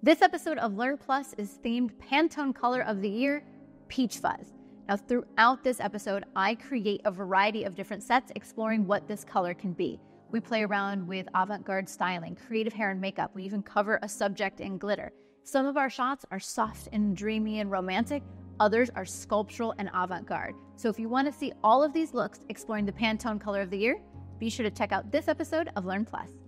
This episode of Learn Plus is themed Pantone Color of the Year, Peach Fuzz. Now, throughout this episode, I create a variety of different sets exploring what this color can be. We play around with avant-garde styling, creative hair and makeup. We even cover a subject in glitter. Some of our shots are soft and dreamy and romantic. Others are sculptural and avant-garde. So if you want to see all of these looks exploring the Pantone Color of the Year, be sure to check out this episode of Learn Plus.